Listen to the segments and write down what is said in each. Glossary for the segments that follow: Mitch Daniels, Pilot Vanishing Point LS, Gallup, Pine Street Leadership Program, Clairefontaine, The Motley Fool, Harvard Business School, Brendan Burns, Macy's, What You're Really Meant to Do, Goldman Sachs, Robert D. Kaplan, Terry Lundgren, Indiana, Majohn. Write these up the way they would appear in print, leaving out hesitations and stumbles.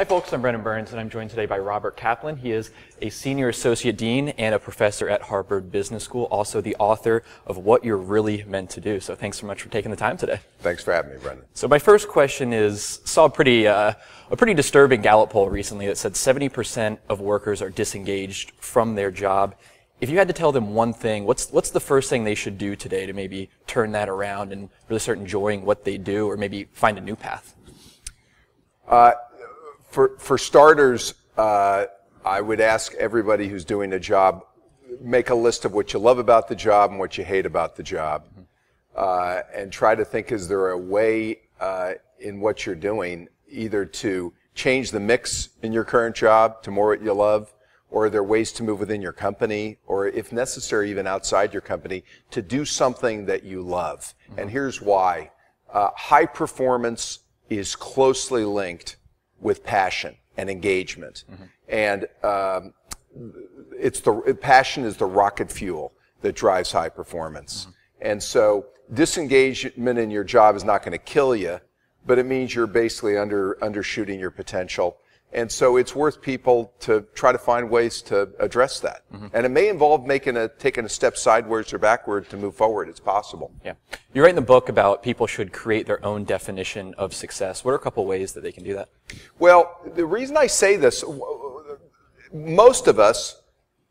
Hi folks, I'm Brendan Burns, and I'm joined today by Robert Kaplan. He is a senior associate dean and a professor at Harvard Business School, also the author of What You're Really Meant to Do. So thanks so much for taking the time today. Thanks for having me, Brendan. So my first question is, saw a pretty disturbing Gallup poll recently that said 70% of workers are disengaged from their job. If you had to tell them one thing, what's the first thing they should do today to maybe turn that around and really start enjoying what they do, or maybe find a new path? For starters, I would ask everybody who's doing a job, make a list of what you love about the job and what you hate about the job, and try to think, is there a way in what you're doing either to change the mix in your current job to more what you love, or are there ways to move within your company, or if necessary even outside your company, to do something that you love? And here's why. High performance is closely linked with passion and engagement. And passion is the rocket fuel that drives high performance. And so disengagement in your job is not going to kill you, but it means you're basically undershooting your potential. And so it's worth people to try to find ways to address that. And it may involve taking a step sideways or backward to move forward. It's possible. Yeah. You write in the book about people should create their own definition of success. What are a couple ways that they can do that? Well, the reason I say this, most of us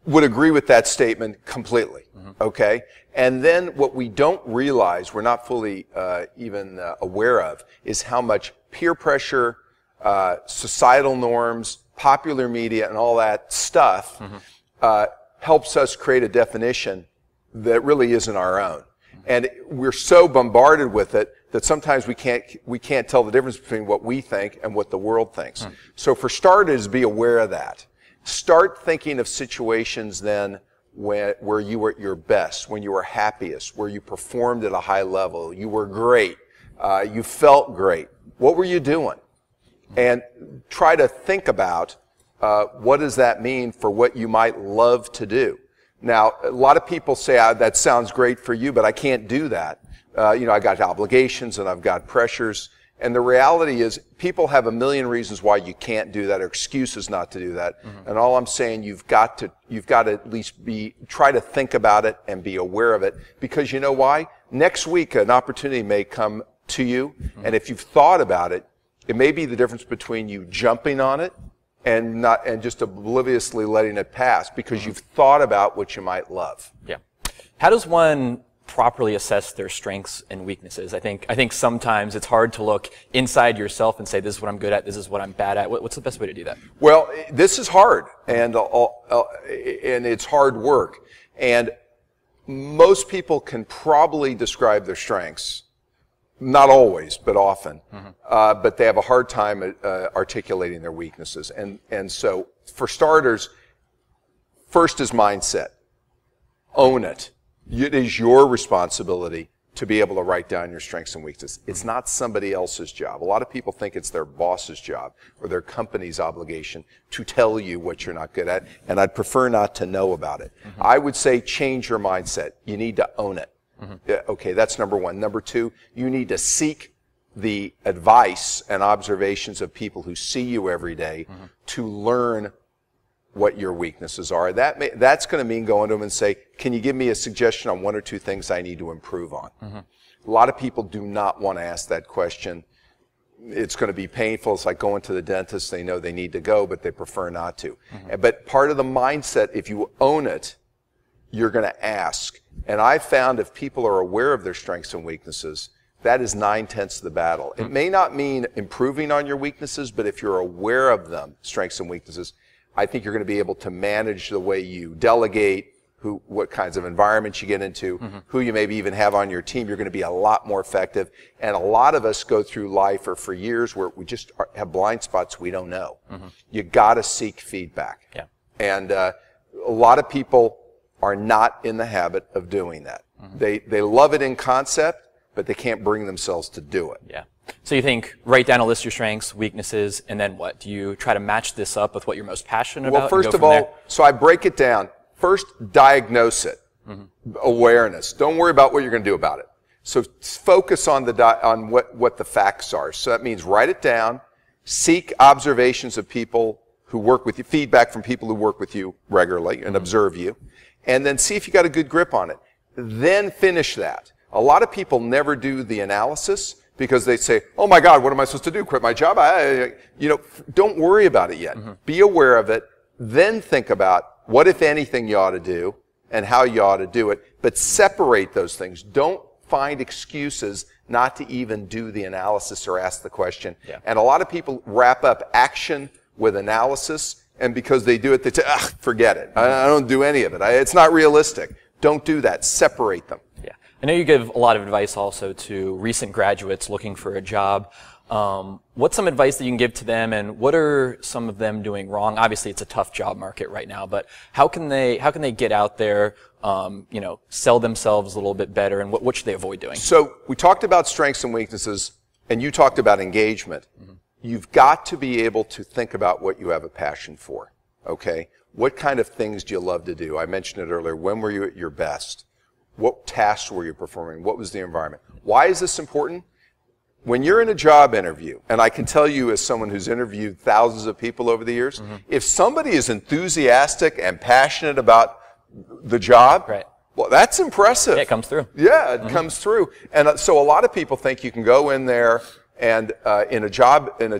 would agree with that statement completely, okay? And then what we don't realize, we're not fully even aware of, is how much peer pressure, societal norms, popular media, and all that stuff helps us create a definition that really isn't our own. And we're so bombarded with it that sometimes we can't tell the difference between what we think and what the world thinks. So for starters, be aware of that. Start thinking of situations then where you were at your best, when you were happiest, where you performed at a high level, you were great, you felt great. What were you doing? And try to think about what does that mean for what you might love to do. Now, a lot of people say, oh, that sounds great for you, but I can't do that. You know, I've got obligations and I've got pressures. And the reality is people have a million reasons why you can't do that, or excuses not to do that. And all I'm saying, you've got to at least try to think about it and be aware of it, because you know why? Next week an opportunity may come to you, and if you've thought about it, it may be the difference between you jumping on it and just obliviously letting it pass, because you've thought about what you might love. Yeah. How does one properly assess their strengths and weaknesses? I think sometimes it's hard to look inside yourself and say, this is what I'm good at, this is what I'm bad at. What's the best way to do that? Well, this is hard, and it's hard work. And most people can probably describe their strengths. Not always, but often. But they have a hard time articulating their weaknesses. And so, for starters, first is mindset. Own it. It is your responsibility to be able to write down your strengths and weaknesses. It's not somebody else's job. A lot of people think it's their boss's job or their company's obligation to tell you what you're not good at, and I'd prefer not to know about it. I would say change your mindset. You need to own it. Okay, that's number one. Number two, you need to seek the advice and observations of people who see you every day to learn what your weaknesses are. That's going to mean going to them and say, can you give me a suggestion on one or two things I need to improve on? A lot of people do not want to ask that question. It's going to be painful. It's like going to the dentist. They know they need to go, but they prefer not to. But part of the mindset, if you own it, you're going to ask. And I found if people are aware of their strengths and weaknesses, that is 9/10 of the battle. It may not mean improving on your weaknesses, but if you're aware of them, strengths and weaknesses, I think you're going to be able to manage the way you delegate, what kinds of environments you get into, who you maybe even have on your team. You're going to be a lot more effective. And a lot of us go through life or for years where we just have blind spots we don't know. You got to seek feedback. And a lot of people are not in the habit of doing that. They love it in concept, but they can't bring themselves to do it. Yeah. So you think, write down a list of your strengths, weaknesses, and then what? Do you try to match this up with what you're most passionate about? Well, first of all, so I break it down. First, diagnose it. Awareness. Don't worry about what you're going to do about it. So focus on what the facts are. So that means write it down, Seek observations of people who work with you, feedback from people who work with you regularly and observe you, and then see if you got a good grip on it. Then finish that. A lot of people never do the analysis because they say, oh my God, what am I supposed to do? Quit my job? Don't worry about it yet. Be aware of it. Then think about what, if anything, you ought to do and how you ought to do it. But separate those things. Don't find excuses not to even do the analysis or ask the question. Yeah. And a lot of people wrap up action with analysis, and because they do it, they say, ugh, forget it. I don't do any of it. It's not realistic. Don't do that. Separate them. Yeah. I know you give a lot of advice also to recent graduates looking for a job. What's some advice that you can give to them, and what are some of them doing wrong? Obviously, it's a tough job market right now, but how can they get out there, sell themselves a little bit better, and what should they avoid doing? So we talked about strengths and weaknesses, and you talked about engagement. You've got to be able to think about what you have a passion for, okay? What kind of things do you love to do? I mentioned it earlier. When were you at your best? What tasks were you performing? What was the environment? Why is this important? When you're in a job interview, and I can tell you as someone who's interviewed thousands of people over the years, if somebody is enthusiastic and passionate about the job, well, that's impressive. Yeah, it comes through. Yeah, it comes through. And so a lot of people think you can go in there and in a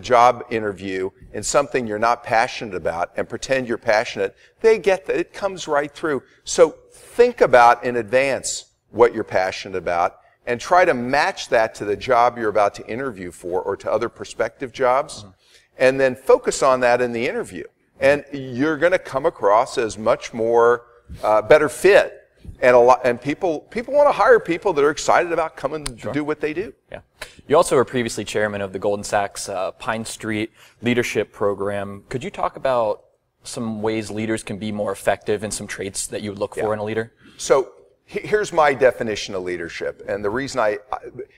job interview in something you're not passionate about and pretend you're passionate. They get that. It comes right through. So think about in advance what you're passionate about and try to match that to the job you're about to interview for or to other prospective jobs, and then focus on that in the interview. And you're going to come across as much more better fit. And people want to hire people that are excited about coming to do what they do. Yeah. You also were previously chairman of the Goldman Sachs Pine Street Leadership Program. Could you talk about some ways leaders can be more effective and some traits that you would look for in a leader? So here's my definition of leadership, and the reason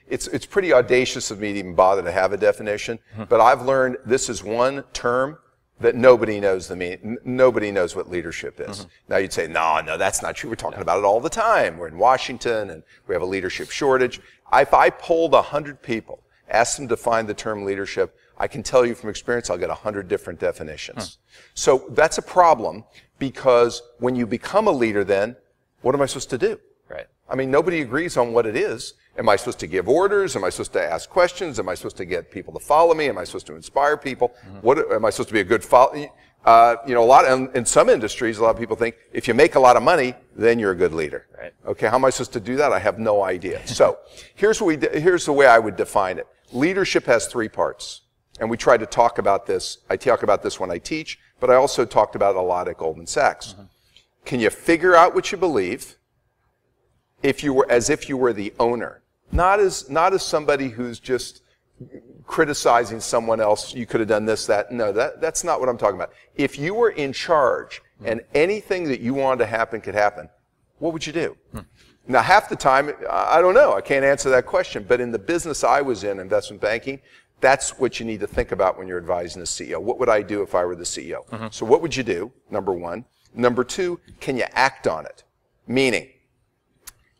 it's pretty audacious of me to even bother to have a definition, but I've learned this is one term that nobody knows the meaning. Nobody knows what leadership is. Now you'd say, no, that's not true. We're talking about it all the time. We're in Washington and we have a leadership shortage. If I polled 100 people, asked them to find the term leadership, I can tell you from experience I'll get 100 different definitions. So that's a problem, because when you become a leader then, what am I supposed to do? Right. I mean, nobody agrees on what it is. Am I supposed to give orders? Am I supposed to ask questions? Am I supposed to get people to follow me? Am I supposed to inspire people? What am I supposed to be a good follow? In some industries, a lot of people think if you make a lot of money, then you're a good leader. Right. Okay, how am I supposed to do that? I have no idea. So here's the way I would define it. Leadership has three parts, and we try to talk about this. I talk about this when I teach, but I also talked about it a lot at Goldman Sachs. Can you figure out what you believe? As if you were the owner, not as somebody who's just criticizing someone else. You could have done this, that. No, that's not what I'm talking about. If you were in charge and anything that you wanted to happen could happen, what would you do? Now, half the time, I don't know. I can't answer that question. But in the business I was in, investment banking, that's what you need to think about when you're advising the CEO. What would I do if I were the CEO? So what would you do? Number one. Number two, can you act on it? Meaning,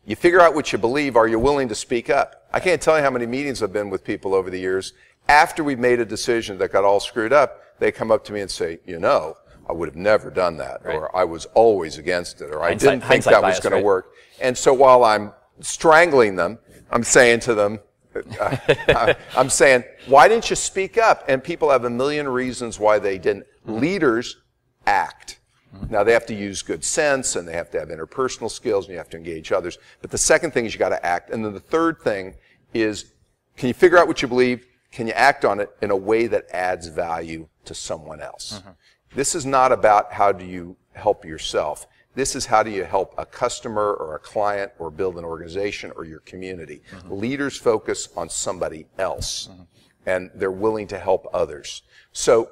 you figure out what you believe. Are you willing to speak up? I can't tell you how many meetings I've been with people over the years. After we've made a decision that got all screwed up, they come up to me and say, I would have never done that, or I was always against it, or I didn't think that was going to work. And so while I'm strangling them, I'm saying to them, I'm saying, why didn't you speak up? And people have a million reasons why they didn't. Leaders act. Now, they have to use good sense, and they have to have interpersonal skills, and you have to engage others. But the second thing is you got to act. And then the third thing is, can you figure out what you believe? Can you act on it in a way that adds value to someone else? This is not about how do you help yourself. This is how do you help a customer or a client or build an organization or your community. Leaders focus on somebody else, and they're willing to help others. So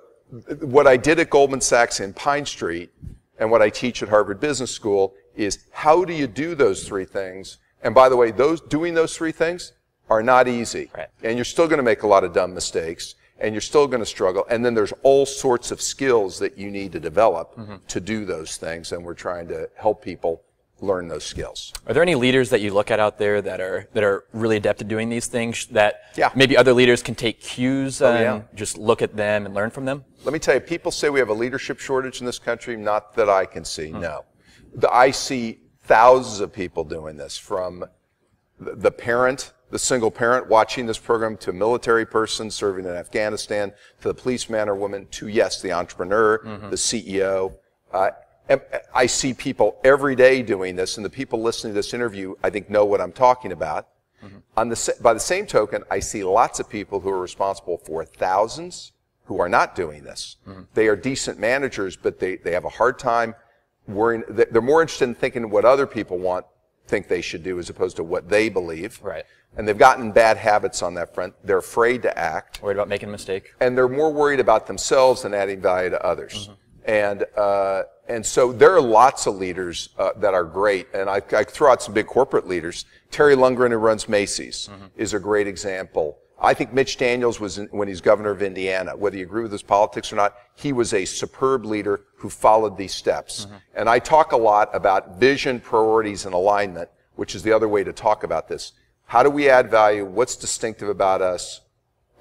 what I did at Goldman Sachs in Pine Street and what I teach at Harvard Business School is how do you do those three things? And by the way, doing those three things are not easy. And you're still going to make a lot of dumb mistakes, and you're still going to struggle. And then there's all sorts of skills that you need to develop to do those things. And we're trying to help people learn those skills. Are there any leaders that you look at out there that are really adept at doing these things that maybe other leaders can take cues and just look at them and learn from them? Let me tell you, people say we have a leadership shortage in this country. Not that I can see, no. I see thousands of people doing this, from the parent, the single parent watching this program, to a military person serving in Afghanistan, to the policeman or woman, to, yes, the entrepreneur, the CEO. I see people every day doing this, and the people listening to this interview, I think, know what I'm talking about. By the same token, I see lots of people who are responsible for thousands who are not doing this. They are decent managers, but they have a hard time worrying. They're more interested in thinking what other people think they should do as opposed to what they believe. Right. And they've gotten bad habits on that front. They're afraid to act. Worried about making a mistake. And they're more worried about themselves than adding value to others. And so there are lots of leaders that are great. And I throw out some big corporate leaders. Terry Lundgren, who runs Macy's, is a great example. I think Mitch Daniels was, when he's governor of Indiana, whether you agree with his politics or not, he was a superb leader who followed these steps. And I talk a lot about vision, priorities, and alignment, which is the other way to talk about this. How do we add value? What's distinctive about us?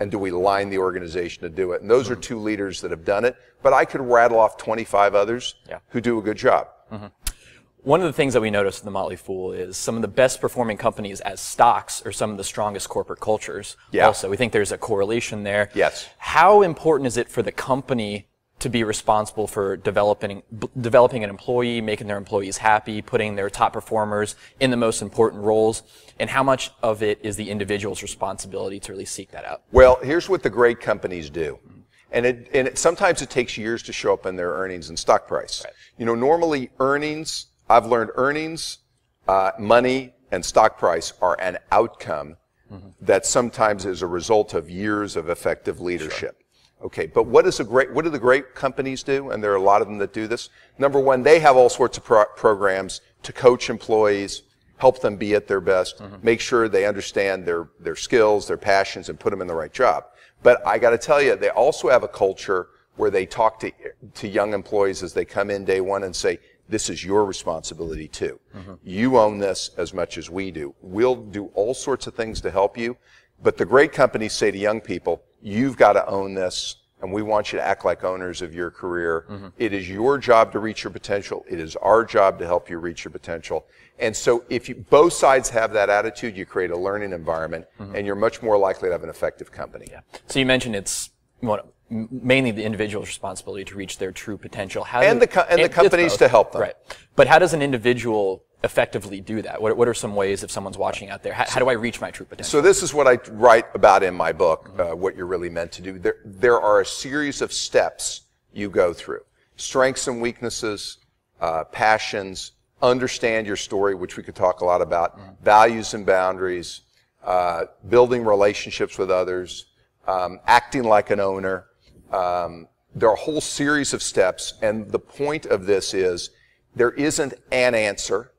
And do we align the organization to do it? And those are two leaders that have done it. But I could rattle off 25 others who do a good job. One of the things that we noticed in The Motley Fool is some of the best performing companies as stocks are some of the strongest corporate cultures. Also, we think there's a correlation there. How important is it for the company to be responsible for developing an employee, making their employees happy, putting their top performers in the most important roles? And how much of it is the individual's responsibility to really seek that out? Well, here's what the great companies do. And sometimes it takes years to show up in their earnings and stock price. You know, normally earnings, I've learned earnings, money, and stock price are an outcome that sometimes is a result of years of effective leadership. Okay, but what do the great companies do? And there are a lot of them that do this. Number one, they have all sorts of programs to coach employees, help them be at their best, make sure they understand their skills, their passions, and put them in the right job. But I got to tell you, they also have a culture where they talk to young employees as they come in day one and say, this is your responsibility too. You own this as much as we do. We'll do all sorts of things to help you. But the great companies say to young people, you've got to own this, and we want you to act like owners of your career. It is your job to reach your potential. It is our job to help you reach your potential. And so if you, both sides have that attitude, you create a learning environment, and you're much more likely to have an effective company. So you mentioned it's mainly the individual's responsibility to reach their true potential. And the companies to help them. But how does an individual effectively do that? What are some ways, if someone's watching out there, how do I reach my true potential? So this is what I write about in my book, What You're Really Meant to Do. There are a series of steps you go through. Strengths and weaknesses, passions, understand your story, which we could talk a lot about, values and boundaries, building relationships with others, acting like an owner. There are a whole series of steps, and the point of this is there isn't an answer.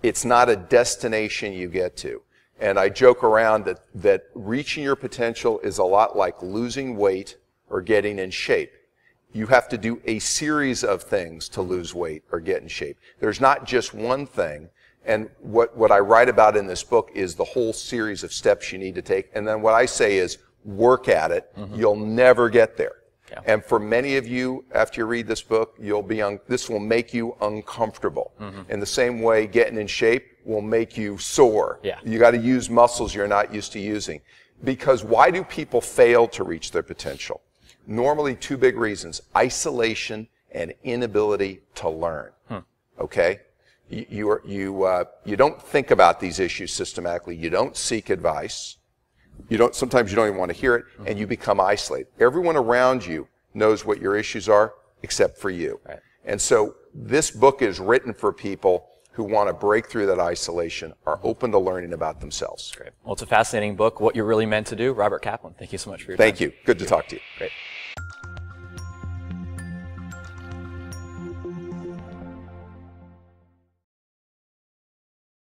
It's not a destination you get to. And I joke around that reaching your potential is a lot like losing weight or getting in shape. You have to do a series of things to lose weight or get in shape. There's not just one thing. And what I write about in this book is the whole series of steps you need to take. And then what I say is work at it. You'll never get there. And for many of you, after you read this book, this will make you uncomfortable. In the same way, getting in shape will make you sore. You got to use muscles you're not used to using. Because why do people fail to reach their potential? Normally, two big reasons: isolation and inability to learn. Okay, you don't think about these issues systematically. You don't seek advice. Sometimes you don't even want to hear it, and you become isolated. Everyone around you knows what your issues are, except for you. And so this book is written for people who want to break through that isolation, are open to learning about themselves. Great. Well, it's a fascinating book, What You're Really Meant to Do. Robert Kaplan, thank you so much for your time. Thank you. Good to talk to you. Great.